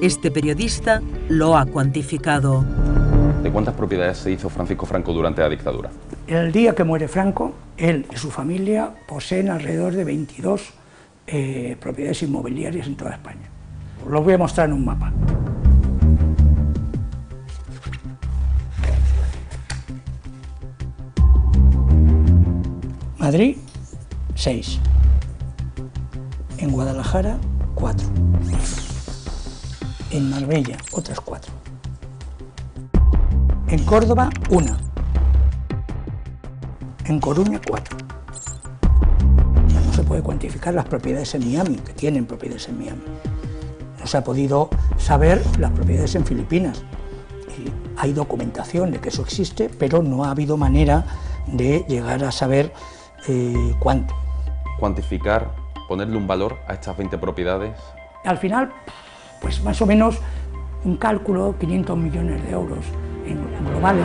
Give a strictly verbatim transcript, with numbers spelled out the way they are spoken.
Este periodista lo ha cuantificado. ¿De cuántas propiedades se hizo Francisco Franco durante la dictadura? El día que muere Franco, él y su familia poseen alrededor de veintidós eh, propiedades inmobiliarias en toda España. Los voy a mostrar en un mapa. Madrid, seis. En Guadalajara, cuatro. En Marbella, otras cuatro. En Córdoba, una. En Coruña, cuatro. Ya no se puede cuantificar las propiedades en Miami, que tienen propiedades en Miami. No se ha podido saber las propiedades en Filipinas. Y hay documentación de que eso existe, pero no ha habido manera de llegar a saber eh, cuánto. Cuantificar, ponerle un valor a estas veinte propiedades. Al final, pues más o menos un cálculo, quinientos millones de euros en globales.